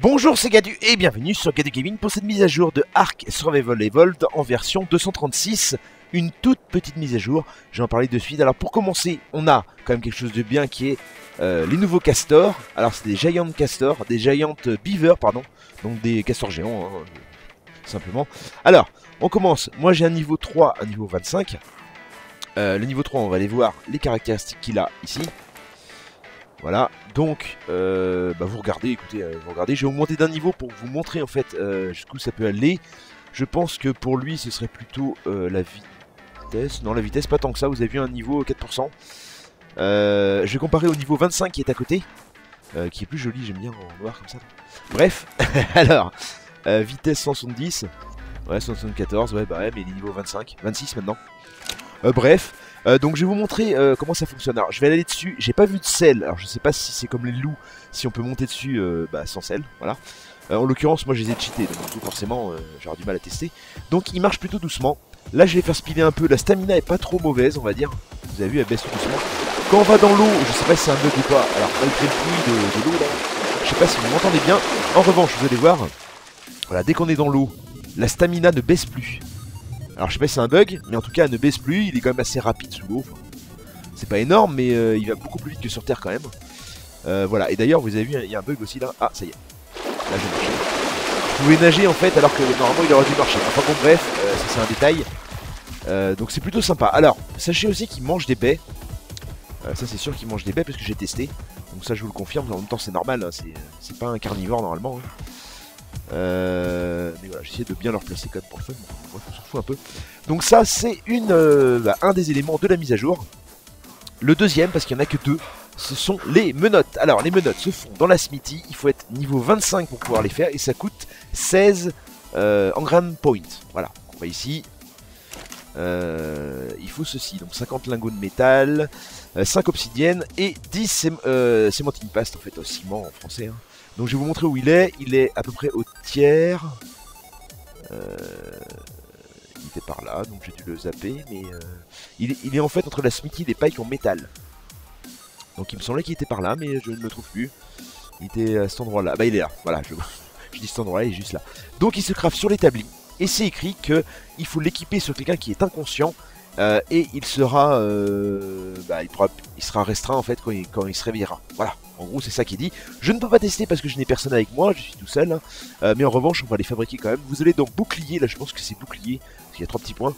Bonjour, c'est Gadu et bienvenue sur Gadu Gaming pour cette mise à jour de Ark Survival Evolved en version 236. Une toute petite mise à jour, je vais en parler de suite. Alors pour commencer, on a quand même quelque chose de bien qui est les nouveaux castors. Alors c'est des giant castors, des giant beaver pardon, donc des castors géants hein, simplement. Alors on commence, moi j'ai un niveau 3, un niveau 25. Le niveau 3 on va aller voir les caractéristiques qu'il a ici. Voilà, donc vous regardez, écoutez, vous regardez, j'ai augmenté d'un niveau pour vous montrer en fait jusqu'où ça peut aller. Je pense que pour lui ce serait plutôt la vitesse, non la vitesse pas tant que ça, vous avez vu un niveau 4%. Je vais comparer au niveau 25 qui est à côté, qui est plus joli, j'aime bien en noir comme ça. Bref, alors, vitesse 170, ouais 174, ouais bah ouais mais il est niveau 25, 26 maintenant. Donc je vais vous montrer comment ça fonctionne. Alors je vais aller dessus, j'ai pas vu de sel. Alors je sais pas si c'est comme les loups, si on peut monter dessus sans sel, voilà. En l'occurrence moi je les ai cheatés, donc tout forcément j'aurai du mal à tester. Donc il marche plutôt doucement. Là je vais faire speeder un peu, la stamina est pas trop mauvaise on va dire. Vous avez vu elle baisse tout doucement. Quand on va dans l'eau, je sais pas si c'est un bug ou pas. Alors malgré le bruit de l'eau là, je sais pas si vous m'entendez bien. En revanche vous allez voir, voilà dès qu'on est dans l'eau, la stamina ne baisse plus. Alors je sais pas si c'est un bug, mais en tout cas elle ne baisse plus, il est quand même assez rapide sous l'eau. C'est pas énorme, mais il va beaucoup plus vite que sur Terre quand même. Voilà, et d'ailleurs vous avez vu, il y a un bug aussi là. Ah, ça y est, là je marche. Vous pouvez nager en fait, alors que normalement il aurait dû marcher. Enfin bon bref, ça c'est un détail. Donc c'est plutôt sympa. Alors, sachez aussi qu'il mange des baies. Ça c'est sûr qu'il mange des baies parce que j'ai testé. Donc ça je vous le confirme, en même temps c'est normal, hein. C'est pas un carnivore normalement. Hein. Mais voilà, j'essaie de bien leur placer quand même pour le fun, bon, on s'en fout un peu. Donc ça c'est un des éléments de la mise à jour. Le deuxième, parce qu'il n'y en a que deux, ce sont les menottes. Alors les menottes se font dans la smithy, il faut être niveau 25 pour pouvoir les faire. Et ça coûte 16 engram points. Voilà, on va ici. Il faut ceci, donc 50 lingots de métal, 5 obsidiennes et 10 cementing paste, en fait, ciment en français hein. Donc je vais vous montrer où il est à peu près au tiers, il était par là, donc j'ai dû le zapper, mais il est en fait entre la smithy et les pikes en métal. Donc il me semblait qu'il était par là, mais je ne le trouve plus, il était à cet endroit là, bah il est là, voilà, je dis cet endroit là, il est juste là. Donc il se craft sur l'établi, et c'est écrit qu'il faut l'équiper sur quelqu'un qui est inconscient, et il sera, il sera restreint en fait quand il se réveillera, voilà. En gros c'est ça qui est dit, je ne peux pas tester parce que je n'ai personne avec moi, je suis tout seul, hein. Mais en revanche on va les fabriquer quand même. Vous allez dans bouclier, là je pense que c'est bouclier, parce qu'il y a 3 petits points,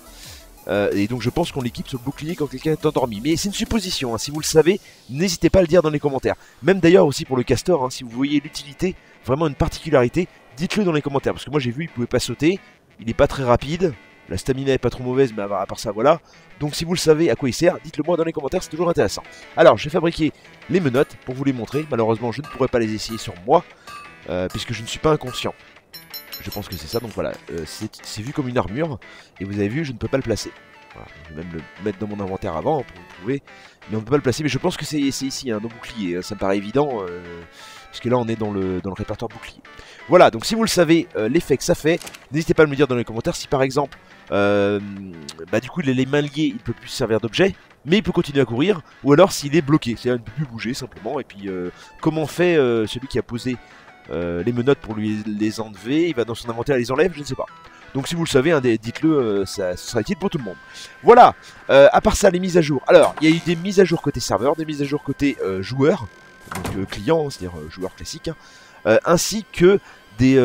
et donc je pense qu'on l'équipe sur le bouclier quand quelqu'un est endormi. Mais c'est une supposition, hein. Si vous le savez, n'hésitez pas à le dire dans les commentaires. Même d'ailleurs aussi pour le castor, hein, si vous voyez l'utilité, vraiment une particularité, dites-le dans les commentaires. Parce que moi j'ai vu, il pouvait pas sauter, il n'est pas très rapide, la stamina est pas trop mauvaise, mais à part ça voilà. Donc si vous le savez à quoi il sert, dites-le moi dans les commentaires, c'est toujours intéressant. Alors j'ai fabriqué les menottes pour vous les montrer. Malheureusement je ne pourrais pas les essayer sur moi, puisque je ne suis pas inconscient. Je pense que c'est ça, donc voilà, c'est vu comme une armure. Et vous avez vu, je ne peux pas le placer. Voilà, je vais même le mettre dans mon inventaire avant pour vous prouver. Mais on ne peut pas le placer, mais je pense que c'est ici, hein, dans bouclier, hein, ça me paraît évident. Parce que là on est dans le répertoire bouclier. Voilà, donc si vous le savez, l'effet que ça fait, n'hésitez pas à me le dire dans les commentaires. Si par exemple, du coup il a les mains liées, il ne peut plus se servir d'objet, mais il peut continuer à courir. Ou alors s'il est bloqué, c'est-à-dire il ne peut plus bouger simplement. Et puis comment fait celui qui a posé les menottes pour lui les enlever? Il va dans son inventaire et les enlève, je ne sais pas. Donc si vous le savez, hein, dites-le, ça sera utile pour tout le monde. Voilà, à part ça, les mises à jour. Alors, il y a eu des mises à jour côté serveur, des mises à jour côté joueur. Donc client, hein, c'est-à-dire joueur classique, hein, ainsi que des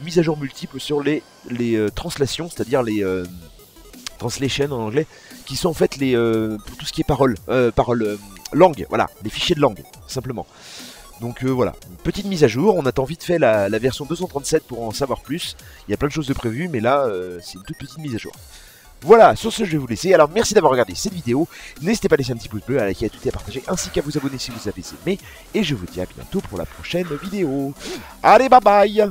mises à jour multiples sur les translations, c'est-à-dire les translations en anglais, qui sont en fait les pour tout ce qui est langue, voilà, les fichiers de langue, simplement. Donc voilà, une petite mise à jour, on attend vite fait la version 237 pour en savoir plus, il y a plein de choses de prévues, mais là c'est une toute petite mise à jour. Voilà, sur ce je vais vous laisser, alors merci d'avoir regardé cette vidéo, n'hésitez pas à laisser un petit pouce bleu, à liker, à tweeter, à partager, ainsi qu'à vous abonner si vous avez aimé, et je vous dis à bientôt pour la prochaine vidéo. Allez, bye bye!